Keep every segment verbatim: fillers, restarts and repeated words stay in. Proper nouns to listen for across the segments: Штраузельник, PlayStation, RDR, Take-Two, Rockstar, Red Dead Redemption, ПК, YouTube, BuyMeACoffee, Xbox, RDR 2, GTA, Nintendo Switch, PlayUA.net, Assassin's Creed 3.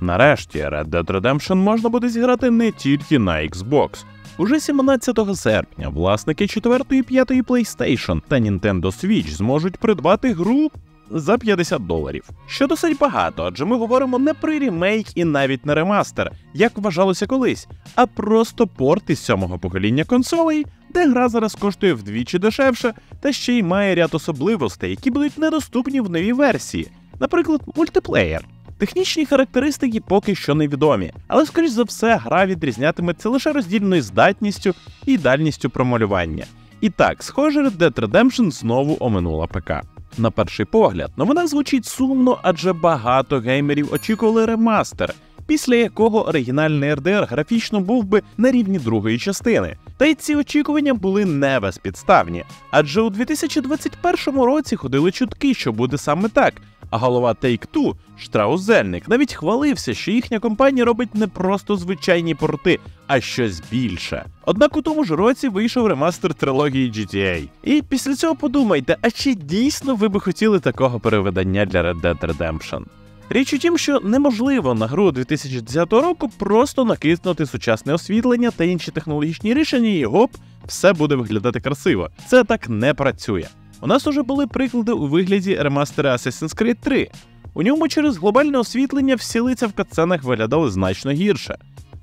Нарешті, Red Dead Redemption можна буде зіграти не тільки на Xbox. Уже сімнадцятого серпня власники четвертої і п'ятої PlayStation та Nintendo Switch зможуть придбати гру за п'ятдесят доларів. Що досить багато, адже ми говоримо не про ремейк і навіть не ремастер, як вважалося колись, а просто порт із сьомого покоління консолей, де гра зараз коштує вдвічі дешевше, та ще й має ряд особливостей, які будуть недоступні в новій версії, наприклад, мультиплеєр. Технічні характеристики поки що невідомі, але, скоріш за все, гра відрізнятиметься лише роздільною здатністю і дальністю промалювання. І так, схоже, Red Dead Redemption знову оминула ПК. На перший погляд, новина звучить сумно, адже багато геймерів очікували ремастер, після якого оригінальний ар ді ар графічно був би на рівні другої частини. Та й ці очікування були не безпідставні, адже у дві тисячі двадцять першому році ходили чутки, що буде саме так, а голова Take-Two, Штраузельник, навіть хвалився, що їхня компанія робить не просто звичайні порти, а щось більше. Однак у тому ж році вийшов ремастер трилогії джі ті ей. І після цього подумайте, а чи дійсно ви би хотіли такого переведення для Red Dead Redemption? Річ у тім, що неможливо на гру дві тисячі десятого року просто накиснути сучасне освітлення та інші технологічні рішення і гоп, все буде виглядати красиво. Це так не працює. У нас уже були приклади у вигляді ремастера Assassin's Creed три. У ньому через глобальне освітлення всі лиця в катсценах виглядали значно гірше.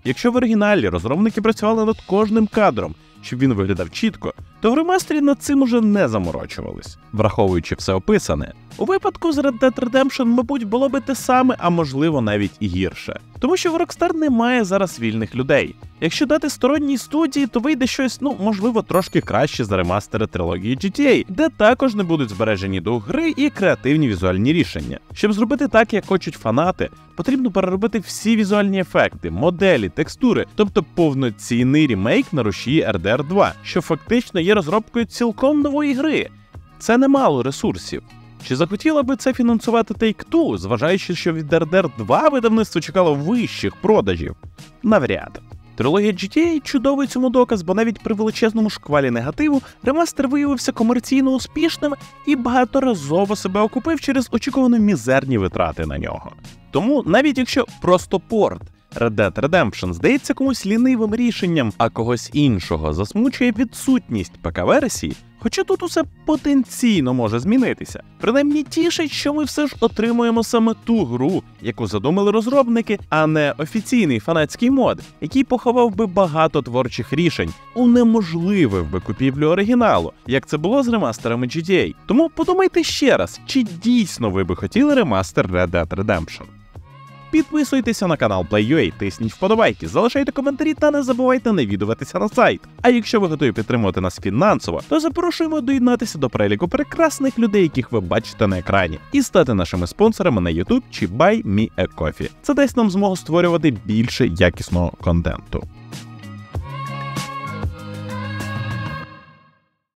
Якщо в оригіналі розробники працювали над кожним кадром, щоб він виглядав чітко, то в ремастері над цим уже не заморочувались. Враховуючи все описане, у випадку з Red Dead Redemption, мабуть, було би те саме, а можливо навіть і гірше. Тому що в Rockstar немає зараз вільних людей. Якщо дати сторонній студії, то вийде щось, ну, можливо, трошки краще за ремастери трилогії джі ті ей, де також не будуть збережені дух гри і креативні візуальні рішення. Щоб зробити так, як хочуть фанати, потрібно переробити всі візуальні ефекти, моделі, текстури, тобто повноцінний ремейк на рушії ар ді ар два, що фактично є розробкою цілком нової гри. Це немало ресурсів. Чи захотіла би це фінансувати Take-Two, зважаючи, що від ар ді ар два видавництво чекало вищих продажів? Навряд. Трилогія джі ті ей чудовий цьому доказ, бо навіть при величезному шквалі негативу ремастер виявився комерційно успішним і багаторазово себе окупив через очікувано мізерні витрати на нього. Тому навіть якщо просто порт Red Dead Redemption здається комусь лінивим рішенням, а когось іншого засмучує відсутність ПК-версії, хоча тут усе потенційно може змінитися. Принаймні тішить, що ми все ж отримуємо саме ту гру, яку задумали розробники, а не офіційний фанатський мод, який поховав би багато творчих рішень, унеможливив би купівлю оригіналу, як це було з ремастерами джі ті ей. Тому подумайте ще раз, чи дійсно ви би хотіли ремастер Red Dead Redemption? Підписуйтеся на канал PlayUA, тисніть вподобайки, залишайте коментарі та не забувайте навідуватися на сайт. А якщо ви готові підтримувати нас фінансово, то запрошуємо доєднатися до переліку прекрасних людей, яких ви бачите на екрані, і стати нашими спонсорами на YouTube чи BuyMeACoffee. Це дасть нам змогу створювати більше якісного контенту.